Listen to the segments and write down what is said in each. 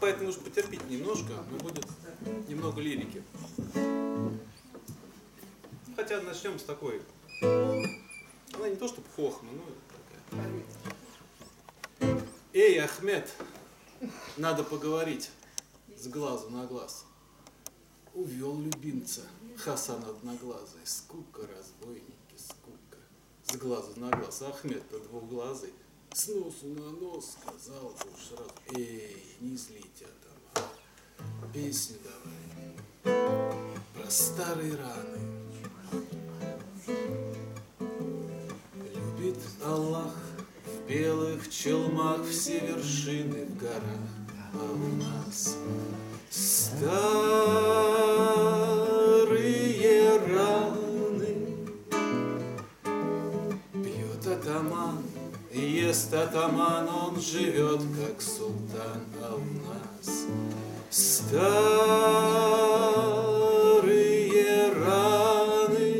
Поэтому нужно потерпеть немножко, но будет немного лирики. Хотя начнем с такой. Она не то чтобы хохма, но такая. Эй, Ахмед, надо поговорить с глазу на глаз. Увел любимца Хасан одноглазый, скука, разбойники, скука. С глазу на глаз, Ахмед-то двухглазый. С носу на нос, сказал бы уж сразу. Эй, не злите, Атаман, песню давай про старые раны. Любит Аллах в белых челмах все вершины в горах, а у нас старые раны. Пьет Атаман, ест Атаман, он живет как султан, а у нас старые раны.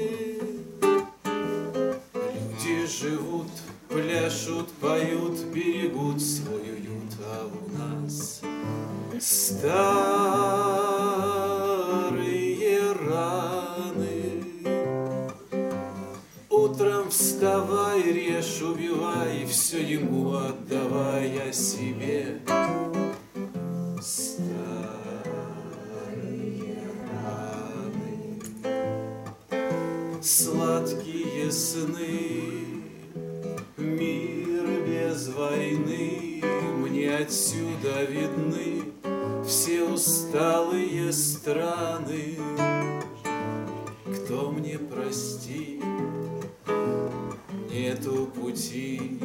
Люди живут, пляшут, поют, берегут свой уют, а у нас старые раны. Утром вставай, режь, убивай, все ему отдавай, о себе. Старые раны, сладкие сны, мир без войны, мне отсюда видны все усталые страны. Кто мне простит? Нету пути,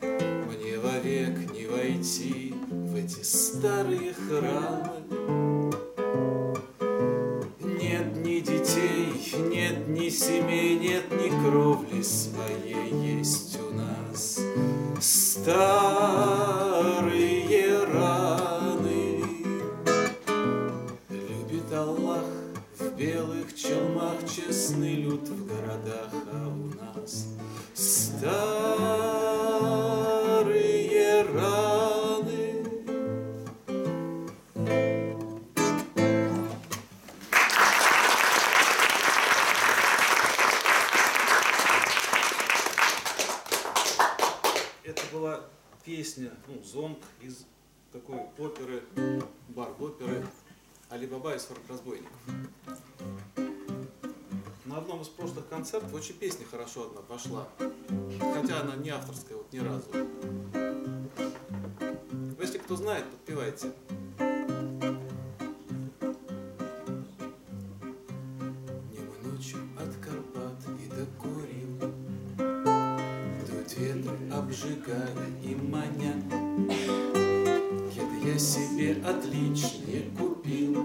мне вовек не войти в эти старые храмы. Нет ни детей, нет ни семей, нет ни кровли своей, есть у нас старые раны. Любит Аллах в белых челмах честный люд в городах, а у нас старые раны. Это была песня, зонг из такой оперы, бар-оперы «Али-Баба и 40 разбойников». На одном из прошлых концертов очень песня хорошо одна пошла, хотя она не авторская, вот ни разу. Если кто знает, подпевайте. Днем и ночью от Карпат и до Курил дует ветер, обжигая и маня. Кеды я себе отличнее купил.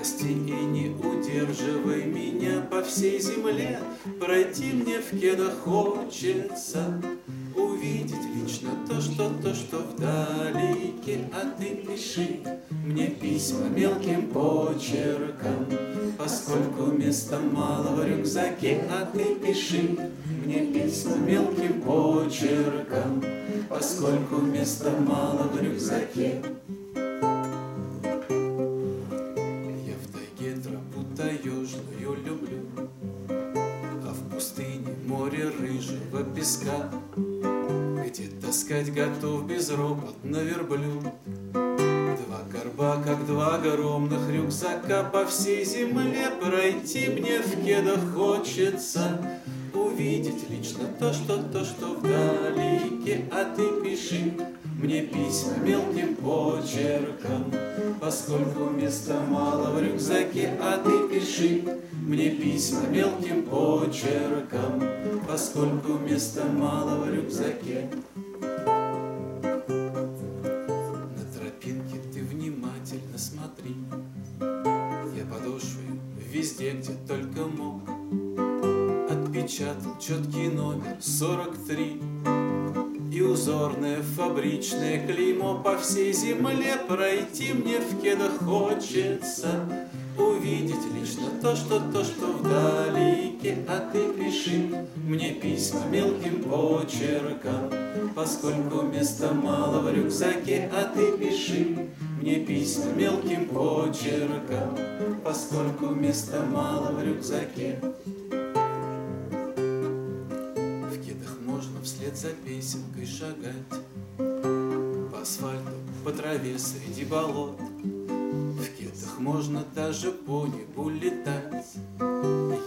Прости и не удерживай меня по всей земле, пройти мне в кедах хочется, увидеть лично то, что вдалеке, а ты пиши мне письма мелким почерком, поскольку места мало в рюкзаке, а ты пиши мне письма мелким почерком, поскольку места мало в рюкзаке. Песка, где таскать готов безропотно верблюд. Два горба, как два огромных рюкзака, по всей земле пройти мне в кедах хочется, увидеть лично то, что вдалеке, а ты пиши мне письма мелким почерком, поскольку места мало в рюкзаке, а ты пиши мне письма мелким почерком, поскольку места мало в рюкзаке. На тропинке ты внимательно смотри, я подошвой везде, где только мог, отпечатал четкий номер 43. иллюзорное фабричное клеймо. По всей земле пройти мне в кедах хочется, увидеть лично то, что вдалеке. А ты пиши мне письма мелким почерком, поскольку места мало в рюкзаке. А ты пиши мне письма мелким почерком, поскольку места мало в рюкзаке. В кедах можно вслед за песенкой шагать по асфальту, по траве среди болот. В кедах можно даже по небу летать,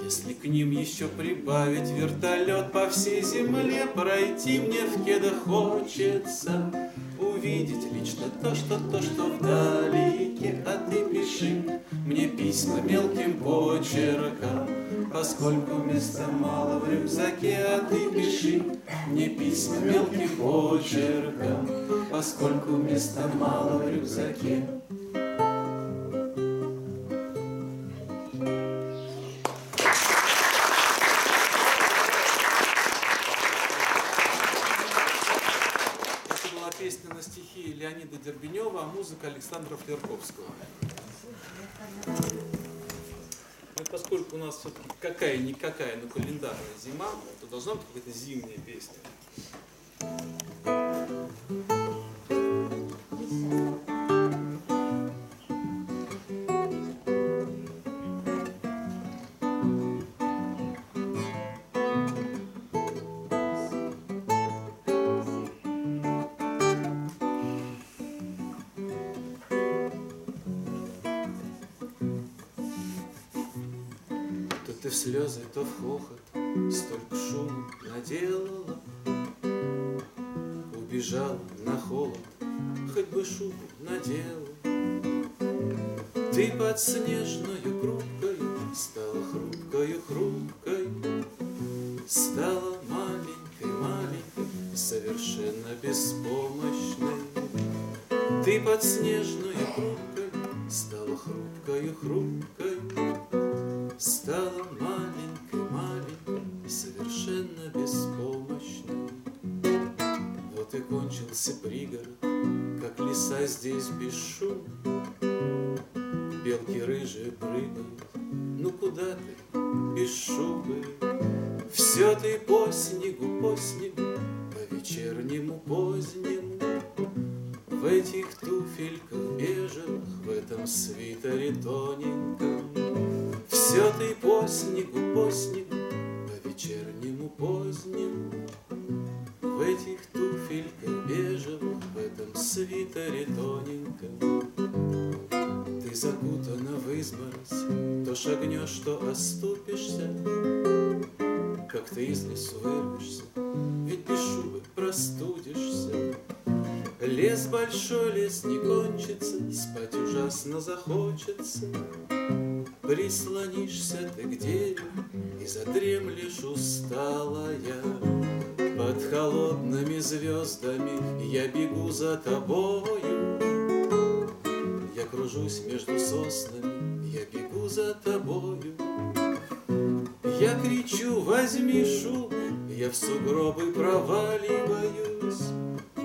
если к ним еще прибавить вертолет. По всей земле пройти мне в кедах хочется, увидеть лично то, что вдалеке. А ты пиши мне письма мелким почерком, поскольку места мало в рюкзаке. А ты пиши мне письма мелким почерком, поскольку места мало в рюкзаке. Песня на стихи Леонида Дербенева, а музыка Александра Флерковского. Ну, поскольку у нас все-таки какая-никакая, но календарная зима, то должна быть какая-то зимняя песня. Ты в слезы, то в хохот, столько шума наделала, убежала на холод, хоть бы шубу надела. Ты под снежную крупкою стала хрупкой, стала маленькой, совершенно беспомощной. Ты под снежную крупкой стала хрупкой, стала маленькой, совершенно беспомощной. Вот и кончился пригород, как леса здесь без шума. Белки рыжие прыгают, ну куда ты без шубы? Все ты по снегу, по вечернему позднему. В этих туфельках бежевых, в этом свитере тоненьком. Все ты по снегу, по вечернему позднему. В этих туфельках бежевых, в этом свитере тоненьком. Ты закутана в изборось, то шагнешь, то оступишься. Как ты из лесу вырвешься, ведь без шубы простудишься. Лес большой, лес не кончится, спать ужасно захочется. Прислонишься ты к дереву и задремлешь усталая. Под холодными звездами я бегу за тобою. Я кружусь между соснами, я бегу за тобою. Я кричу: возьми шубу, я в сугробы проваливаюсь.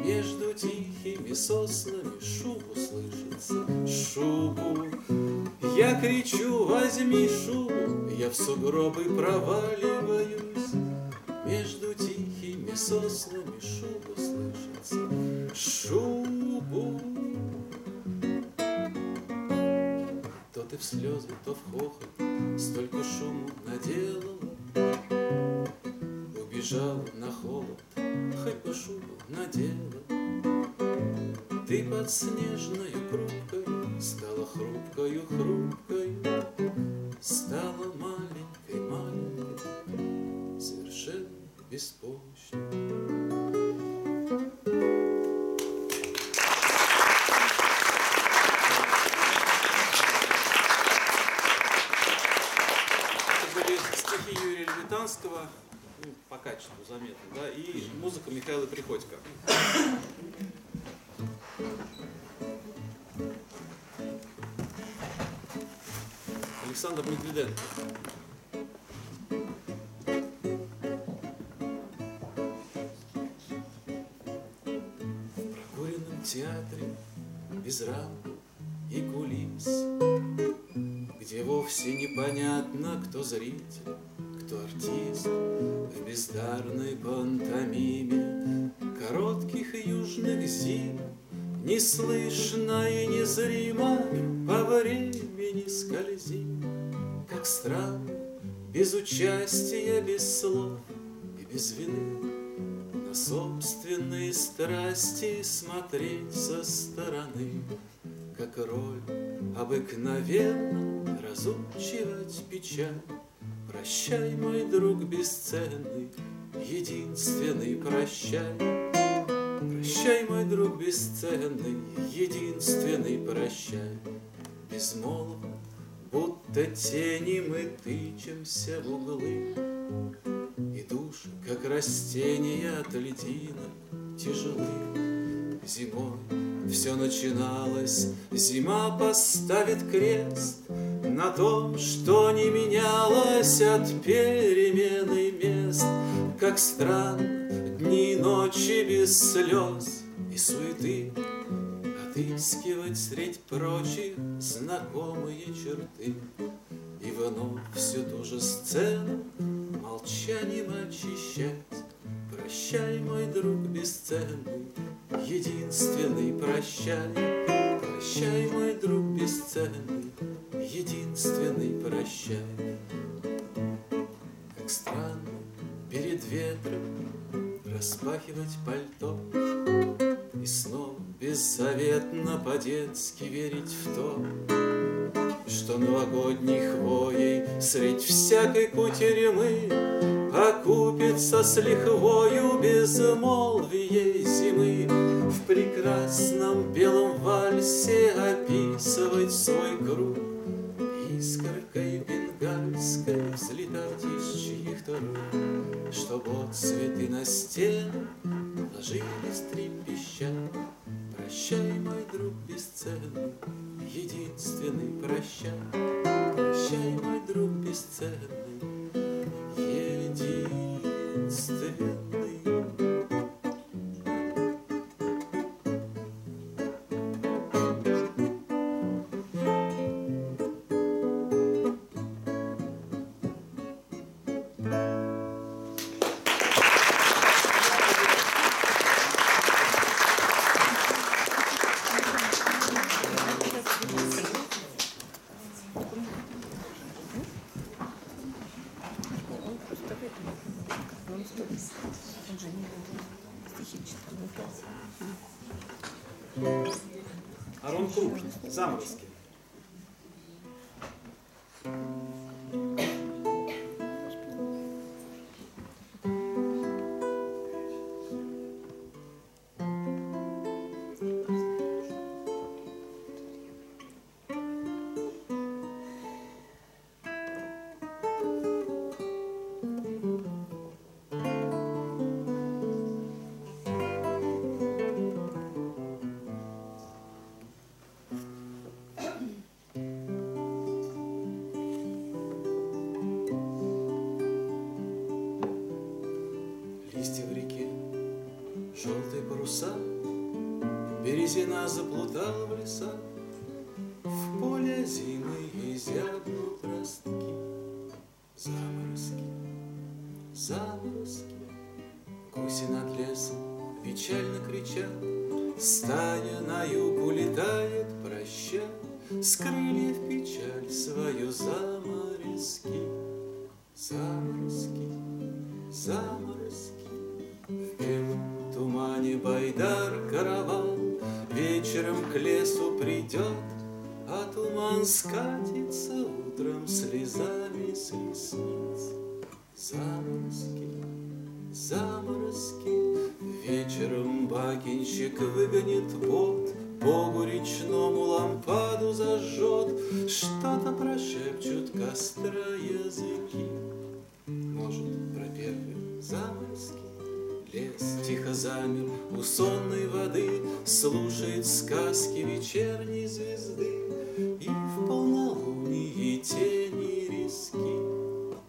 Между тихими соснами шубу слышится, шубу. Я кричу: возьми шубу, я в сугробы проваливаюсь. Между тихими соснами шубу слышится, шубу. То ты в слезы, то в хохот, столько шуму наделала. Убежала на холод, хоть бы шубу надела. Ты под снежной крупкой стала хрупкой, стала маленькой, совершенно беспомощной. Это были стихи Юрия Левитанского, ну, по качеству заметно, да, и музыка Михаила Приходько. Александр Медведенко. без рам и кулис, где вовсе непонятно, кто зритель, кто артист, в бездарной пантомиме коротких южных зим не слышно и незримо по времени скользи, как странно, без участия, без слов и без вины на собственные страсти смотреть со стороны, как роль обыкновенно разучивать печаль. Прощай, мой друг бесценный, единственный, прощай. Прощай, мой друг бесценный, единственный, прощай. Безмолвно, будто тени, мы тычемся в углы, и души, как растения от льдинок, тяжелы. Зимой все начиналось, зима поставит крест на том, что не менялось от перемены мест. Как странно, дни и ночи без слез и суеты отыскивать средь прочих знакомые черты. И вновь всю ту же сцену молчанием очищать. Прощай, мой друг бесценный, единственный, прощай. Прощай, мой друг бесценный, единственный, прощай. Как странно перед ветром распахивать пальто и снова беззаветно по-детски верить в то, что новогодней хвоей средь всякой кутерьмы окупится с лихвою безмолвие зимы. В прекрасном белом вальсе описывать свой круг, искоркой бенгальской взлетать из чьих-то рук, чтоб от цветы на стену ложились трепеща. Прощай, мой друг бесценный, единственный, прощай. Прощай, мой друг бесценный, единственный. Заморозки. Березина заплутала в лесах, в поле зимы изябнут ростки. Заморозки, заморозки, гуси над лесом печально кричат, стая на юг улетает, прощай, с крыльев печаль свою заморозки. Заморозки, заморозки, в белом тумане байдар-караван вечером к лесу придет, а туман скатится утром слезами с ресниц. Заморозки, заморозки, вечером бакинщик выгонит вод, богу речному лампаду зажжет, что-то прошепчут костра языки. Может, про первые заморозки. Лес тихо замер у сонной воды, слушает сказки вечерней звезды, и в полнолуние тени риски.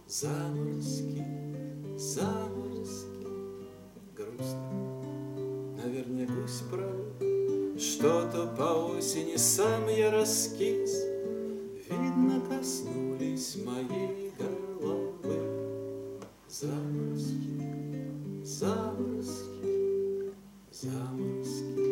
Заморозки, заморозки, грустно. Наверное, гусь прав, что-то по осени сам я раскис, видно, коснулись моей головы заморозки, заморозки, заморозки.